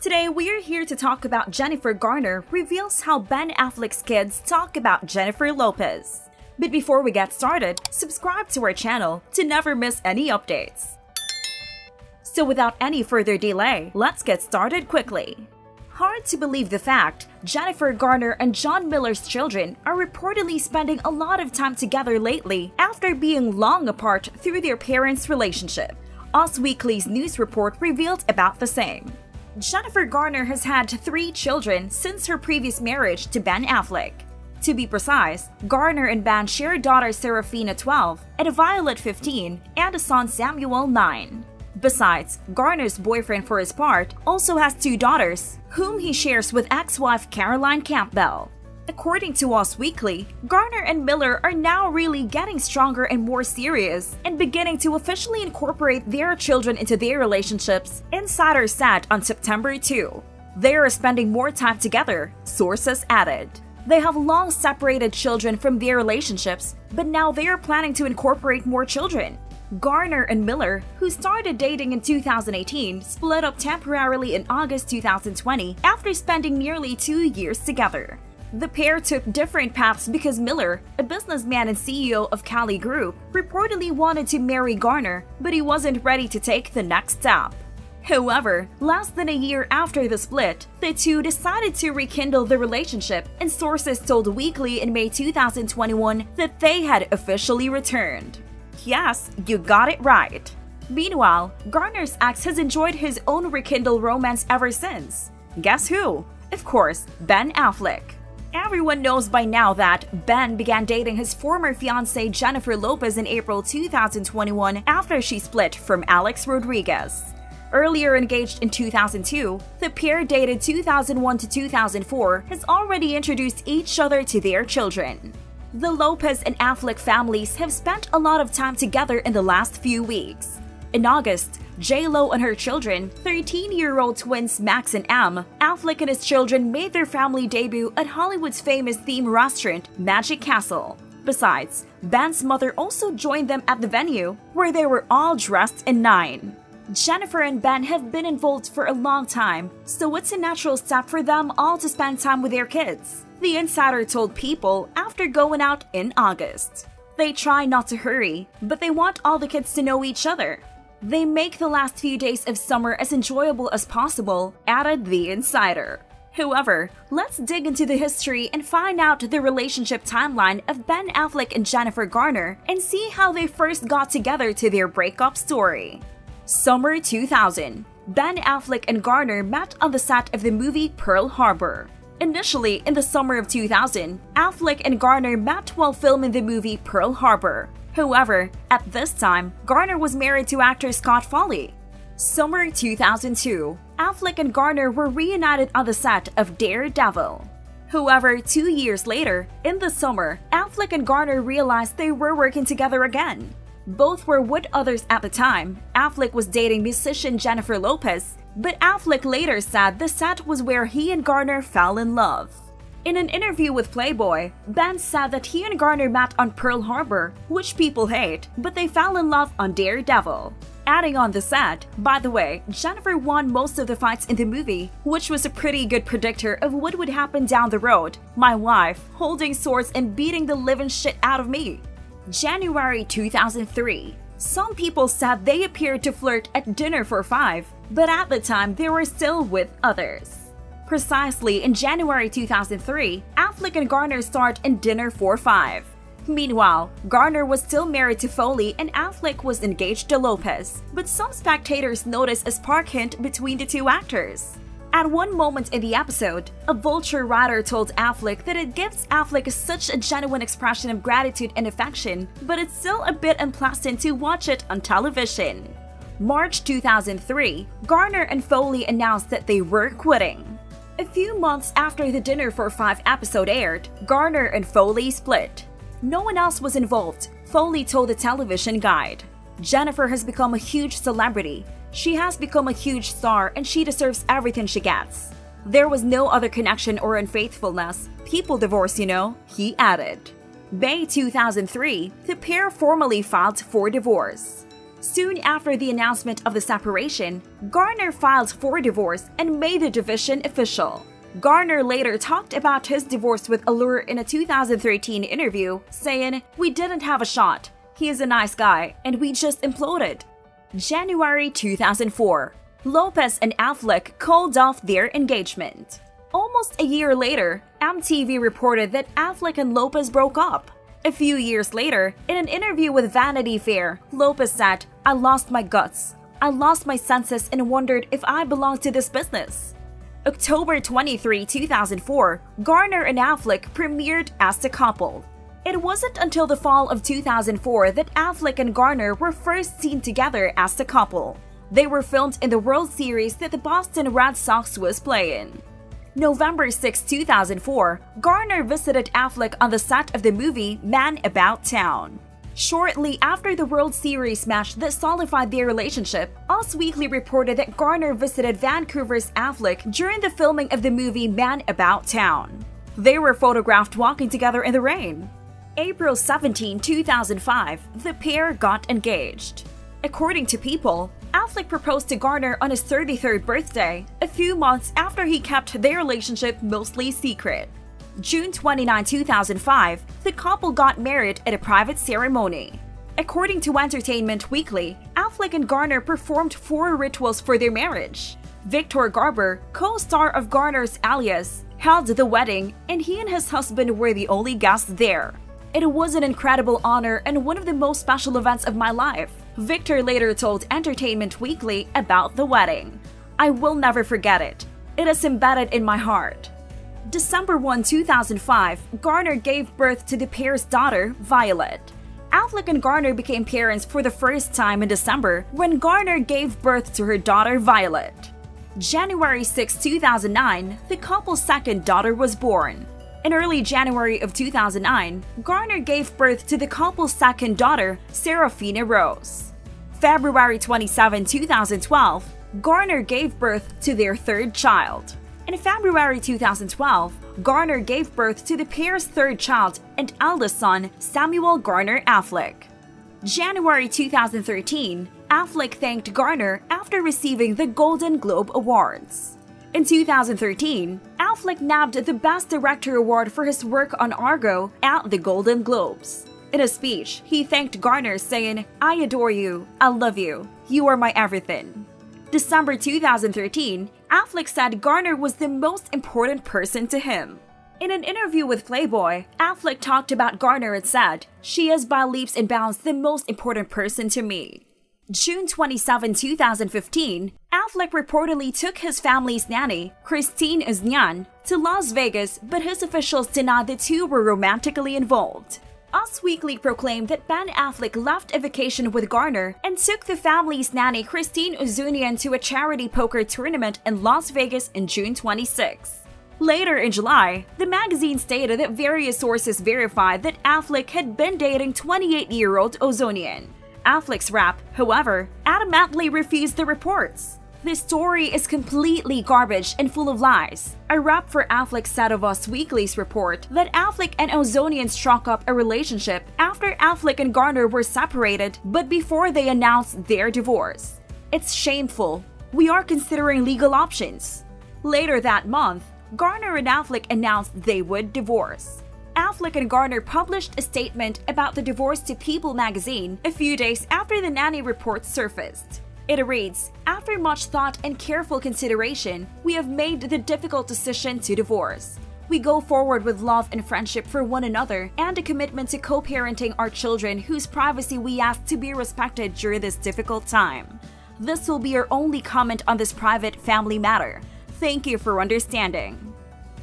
Today, we are here to talk about Jennifer Garner reveals how Ben Affleck's kids talk about Jennifer Lopez. But before we get started, subscribe to our channel to never miss any updates. So without any further delay, let's get started quickly. Hard to believe the fact, Jennifer Garner and John Miller's children are reportedly spending a lot of time together lately after being long apart through their parents' relationship. Us Weekly's news report revealed about the same. Jennifer Garner has had 3 children since her previous marriage to Ben Affleck. To be precise, Garner and Ben share daughter Seraphina 12 and a Violet 15 and a son Samuel 9. Besides, Garner's boyfriend for his part also has 2 daughters, whom he shares with ex-wife Caroline Campbell. According to Us Weekly, Garner and Miller are now really getting stronger and more serious and beginning to officially incorporate their children into their relationships, insiders said on September 2. They are spending more time together, sources added. They have long separated children from their relationships, but now they are planning to incorporate more children. Garner and Miller, who started dating in 2018, split up temporarily in August 2020 after spending nearly 2 years together. The pair took different paths because Miller, a businessman and CEO of Cali Group, reportedly wanted to marry Garner, but he wasn't ready to take the next step. However, less than a year after the split, the two decided to rekindle the relationship, and sources told Weekly in May 2021 that they had officially returned. Yes, you got it right. Meanwhile, Garner's ex has enjoyed his own rekindled romance ever since. Guess who? Of course, Ben Affleck. Everyone knows by now that Ben began dating his former fiancée Jennifer Lopez in April 2021 after she split from Alex Rodriguez. Earlier engaged in 2002, the pair dated 2001 to 2004 has already introduced each other to their children. The Lopez and Affleck families have spent a lot of time together in the last few weeks. In August, J.Lo and her children, 13-year-old twins Max and M, Affleck and his children made their family debut at Hollywood's famous theme restaurant, Magic Castle. Besides, Ben's mother also joined them at the venue, where they were all dressed in 9. Jennifer and Ben have been involved for a long time, so it's a natural step for them all to spend time with their kids. The insider told People after going out in August. They try not to hurry, but they want all the kids to know each other. They make the last few days of summer as enjoyable as possible, added the insider. However, let's dig into the history and find out the relationship timeline of Ben Affleck and Jennifer Garner and see how they first got together to their breakup story. Summer 2000. Ben Affleck and Garner met on the set of the movie Pearl Harbor. Initially, in the summer of 2000, Affleck and Garner met while filming the movie Pearl Harbor. However, at this time, Garner was married to actor Scott Foley. Summer 2002, Affleck and Garner were reunited on the set of Daredevil. However, 2 years later, in the summer, Affleck and Garner realized they were working together again. Both were with others at the time. Affleck was dating musician Jennifer Lopez, but Affleck later said the set was where he and Garner fell in love. In an interview with Playboy, Ben said that he and Garner met on Pearl Harbor, which people hate, but they fell in love on Daredevil. Adding on the set, by the way, Jennifer won most of the fights in the movie, which was a pretty good predictor of what would happen down the road. My wife holding swords and beating the living shit out of me. January 2003. Some people said they appeared to flirt at Dinner for Five, but at the time they were still with others. Precisely in January 2003, Affleck and Garner starred in Dinner for Five. Meanwhile, Garner was still married to Foley and Affleck was engaged to Lopez, but some spectators noticed a spark hint between the two actors. At one moment in the episode, a Vulture writer told Affleck that it gives Affleck such a genuine expression of gratitude and affection, but it's still a bit unpleasant to watch it on television. March 2003, Garner and Foley announced that they were quitting. A few months after the Dinner for Five episode aired, Garner and Foley split. No one else was involved, Foley told the television guide. Jennifer has become a huge celebrity. She has become a huge star and she deserves everything she gets. There was no other connection or unfaithfulness. People divorce, you know, he added. May 2003, the pair formally filed for divorce. Soon after the announcement of the separation, Garner filed for divorce and made the division official. Garner later talked about his divorce with Allure in a 2013 interview, saying, "We didn't have a shot. He is a nice guy, and we just imploded." January 2004. Lopez and Affleck called off their engagement. Almost a year later, MTV reported that Affleck and Lopez broke up. A few years later, in an interview with Vanity Fair, Lopez said, "I lost my guts. I lost my senses and wondered if I belonged to this business." October 23, 2004, Garner and Affleck premiered as a couple. It wasn't until the fall of 2004 that Affleck and Garner were first seen together as a couple. They were filmed in the World Series that the Boston Red Sox was playing. November 6, 2004, Garner visited Affleck on the set of the movie Man About Town. Shortly after the World Series match that solidified their relationship, Us Weekly reported that Garner visited Vancouver's Affleck during the filming of the movie Man About Town. They were photographed walking together in the rain. April 17, 2005, the pair got engaged. According to People, Affleck proposed to Garner on his 33rd birthday, a few months after he kept their relationship mostly secret. June 29, 2005, the couple got married at a private ceremony. According to Entertainment Weekly, Affleck and Garner performed four rituals for their marriage. Victor Garber, co-star of Garner's Alias, held the wedding, and he and his husband were the only guests there. "It was an incredible honor and one of the most special events of my life," Victor later told Entertainment Weekly about the wedding. "I will never forget it. It is embedded in my heart." December 1, 2005, Garner gave birth to the pair's daughter, Violet. Affleck and Garner became parents for the first time in December when Garner gave birth to her daughter, Violet. January 6, 2009, the couple's second daughter was born. In early January of 2009, Garner gave birth to the couple's second daughter, Seraphina Rose. February 27, 2012, Garner gave birth to their third child. In February 2012, Garner gave birth to the pair's third child and eldest son, Samuel Garner Affleck. January 2013, Affleck thanked Garner after receiving the Golden Globe Awards. In 2013, Affleck nabbed the Best Director Award for his work on Argo at the Golden Globes. In a speech, he thanked Garner, saying, "I adore you, I love you, you are my everything." December 2013, Affleck said Garner was the most important person to him. In an interview with Playboy, Affleck talked about Garner and said, "She is by leaps and bounds the most important person to me." June 27, 2015, Affleck reportedly took his family's nanny, Christine Ozonian, to Las Vegas, but his officials denied the two were romantically involved. Us Weekly proclaimed that Ben Affleck left a vacation with Garner and took the family's nanny Christine Ozonian to a charity poker tournament in Las Vegas in June 26. Later in July, the magazine stated that various sources verified that Affleck had been dating 28-year-old Ozonian. Affleck's rep, however, adamantly refused the reports. "This story is completely garbage and full of lies," a rep for Affleck said of Us Weekly's report that Affleck and Ozonian struck up a relationship after Affleck and Garner were separated but before they announced their divorce. "It's shameful. We are considering legal options." Later that month, Garner and Affleck announced they would divorce. Affleck and Garner published a statement about the divorce to People magazine a few days after the nanny report surfaced. It reads, "After much thought and careful consideration, we have made the difficult decision to divorce. We go forward with love and friendship for one another and a commitment to co-parenting our children whose privacy we ask to be respected during this difficult time. This will be our only comment on this private family matter. Thank you for understanding."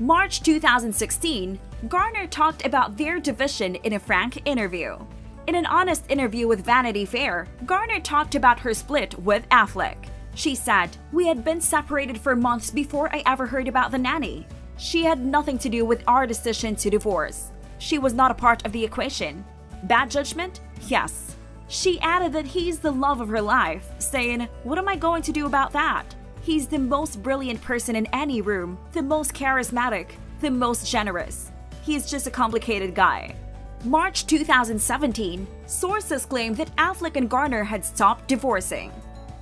March 2016, Garner talked about their division in a frank interview. In an honest interview with Vanity Fair, Garner talked about her split with Affleck. She said, "We had been separated for months before I ever heard about the nanny. She had nothing to do with our decision to divorce. She was not a part of the equation. Bad judgment? Yes." She added that he's the love of her life, saying, "What am I going to do about that? He's the most brilliant person in any room, the most charismatic, the most generous. He's just a complicated guy." March 2017, sources claimed that Affleck and Garner had stopped divorcing.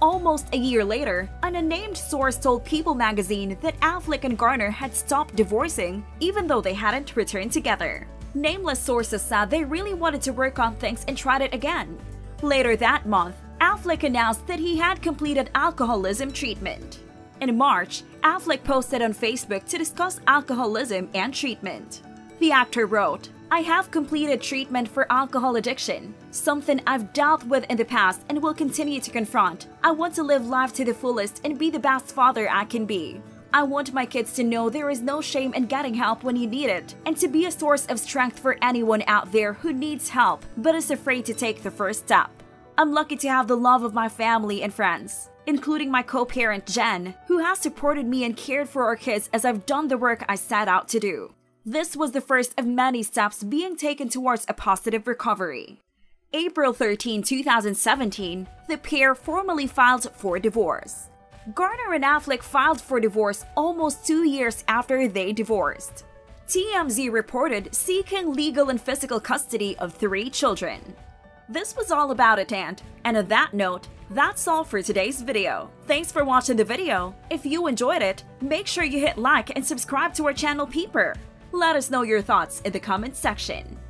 Almost a year later, an unnamed source told People magazine that Affleck and Garner had stopped divorcing even though they hadn't returned together. Nameless sources said they really wanted to work on things and tried it again. Later that month, Affleck announced that he had completed alcoholism treatment. In March, Affleck posted on Facebook to discuss alcoholism and treatment. The actor wrote, "I have completed treatment for alcohol addiction, something I've dealt with in the past and will continue to confront. I want to live life to the fullest and be the best father I can be. I want my kids to know there is no shame in getting help when you need it, and to be a source of strength for anyone out there who needs help but is afraid to take the first step. I'm lucky to have the love of my family and friends, including my co-parent Jen, who has supported me and cared for our kids as I've done the work I set out to do." This was the first of many steps being taken towards a positive recovery. April 13, 2017, the pair formally filed for divorce. Garner and Affleck filed for divorce almost 2 years after they divorced. TMZ reported seeking legal and physical custody of 3 children. This was all about it, and on that note, that's all for today's video. Thanks for watching the video. If you enjoyed it, make sure you hit like and subscribe to our channel PEEPER. Let us know your thoughts in the comments section.